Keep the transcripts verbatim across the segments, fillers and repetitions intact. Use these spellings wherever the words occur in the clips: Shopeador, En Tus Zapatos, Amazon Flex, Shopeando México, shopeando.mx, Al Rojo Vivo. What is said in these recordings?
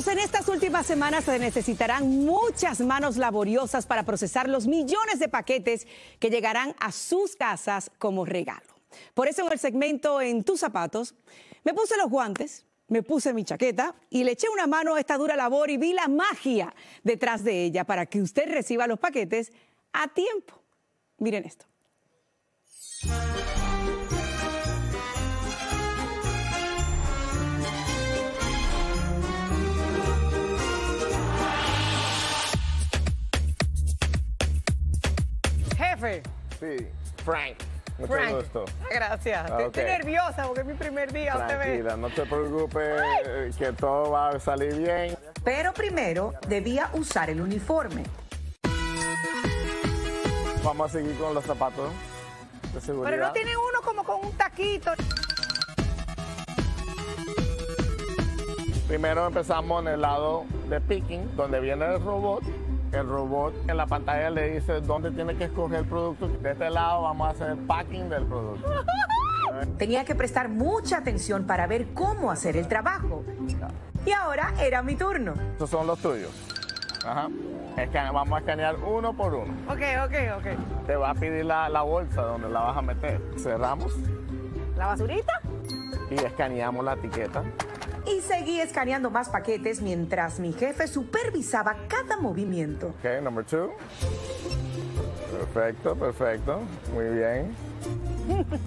Amigos, en estas últimas semanas se necesitarán muchas manos laboriosas para procesar los millones de paquetes que llegarán a sus casas como regalo. Por eso en el segmento En Tus Zapatos, me puse los guantes, me puse mi chaqueta y le eché una mano a esta dura labor y vi la magia detrás de ella para que usted reciba los paquetes a tiempo. Miren esto. Jefe. Sí. Frank. Mucho Frank. gusto. Gracias. Okay. Estoy nerviosa porque es mi primer día. Tranquila, no te preocupes, Ay. que todo va a salir bien. Pero primero debía usar el uniforme. Vamos a seguir con los zapatos de seguridad. Pero no tiene uno como con un taquito. Primero empezamos en el lado de picking, donde viene el robot. El robot en la pantalla le dice dónde tiene que escoger el producto. De este lado vamos a hacer el packing del producto. Tenía que prestar mucha atención para ver cómo hacer el trabajo. Y ahora era mi turno. Estos son los tuyos. Ajá. Vamos a escanear uno por uno. Ok, ok, ok. Te va a pedir la, la bolsa donde la vas a meter. Cerramos. ¿La basurita? Y escaneamos la etiqueta. Y seguí escaneando más paquetes mientras mi jefe supervisaba cada movimiento. Ok, number two. Perfecto, perfecto. Muy bien.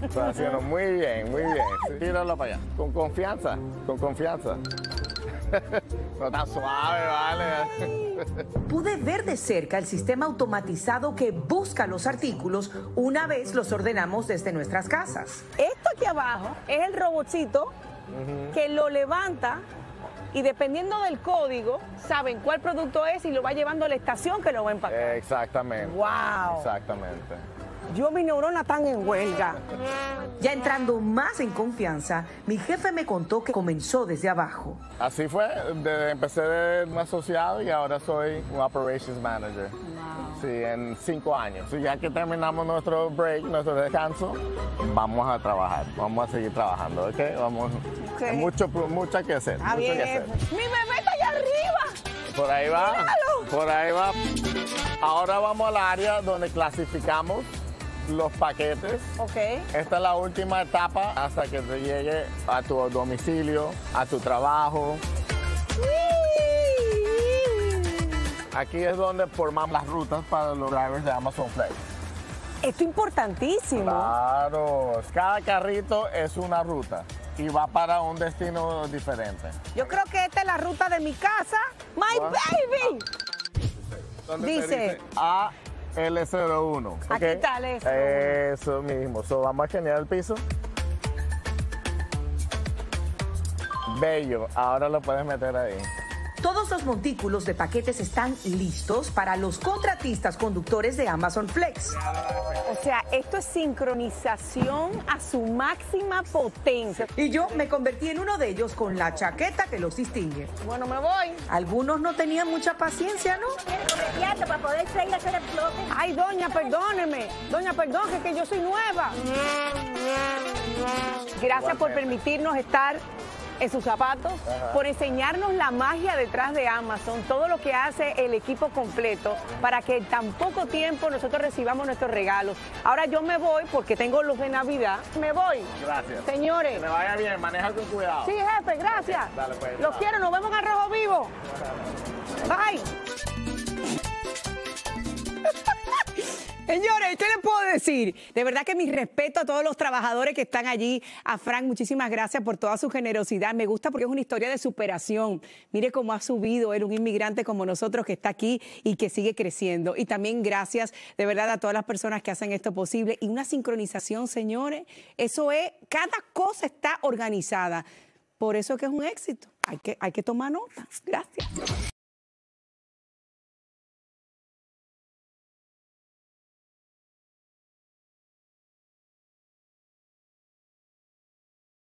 Está haciendo muy bien, muy bien. Tíralo para allá. Con confianza, con confianza. No tan suave, vale. Pude ver de cerca el sistema automatizado que busca los artículos una vez los ordenamos desde nuestras casas. Esto aquí abajo es el robotcito que lo levanta y dependiendo del código saben cuál producto es y lo va llevando a la estación que lo va a empacar. Exactamente. Wow. Exactamente. Yo mi neurona están en huelga. Ya entrando más en confianza, mi jefe me contó que comenzó desde abajo. Así fue, desde, empecé de un asociado y ahora soy un Operations Manager. Wow. Sí, en cinco años. Y ya que terminamos nuestro break, nuestro descanso, vamos a trabajar, vamos a seguir trabajando, ¿ok? Vamos, okay. Hay mucho, mucho que hacer, ah, mucho bien, que hacer. ¡Mi bebé está allá arriba! Por ahí va, ¡míralo! Por ahí va. Ahora vamos al área donde clasificamos los paquetes. Okay. Esta es la última etapa hasta que te llegue a tu domicilio, a tu trabajo. Aquí es donde formamos las rutas para los drivers de Amazon Flex. Esto es importantísimo. Claro, cada carrito es una ruta y va para un destino diferente. Yo creo que esta es la ruta de mi casa. My ¿Cuál? baby. Dice a L cero uno. ¿Okay? Aquí está L cero uno. Eso mismo. So, vamos a escanear el piso. Bello. Ahora lo puedes meter ahí. Todos los montículos de paquetes están listos para los contratistas conductores de Amazon Flex. O sea, esto es sincronización a su máxima potencia. Y yo me convertí en uno de ellos con la chaqueta que los distingue. Bueno, me voy. Algunos no tenían mucha paciencia, ¿no? Para poder salir a hacer el flote. Ay, doña, perdóneme. Doña, perdón, que, que yo soy nueva. Gracias por permitirnos estar en sus zapatos, Ajá. por enseñarnos la magia detrás de Amazon, todo lo que hace el equipo completo para que en tan poco tiempo nosotros recibamos nuestros regalos. Ahora yo me voy porque tengo luz de Navidad. Me voy. Gracias. Señores. Que me vaya bien, maneja con cuidado. Sí, jefe, gracias. Okay. Dale, pues, Los quiero, nos vemos en Al Rojo Vivo. Bye. Señores, ¿qué les puedo decir? De verdad que mi respeto a todos los trabajadores que están allí. A Frank, muchísimas gracias por toda su generosidad. Me gusta porque es una historia de superación. Mire cómo ha subido él, un inmigrante como nosotros que está aquí y que sigue creciendo. Y también gracias de verdad a todas las personas que hacen esto posible. Y una sincronización, señores. Eso es, cada cosa está organizada. Por eso es que es un éxito. Hay que, hay que tomar nota. Gracias.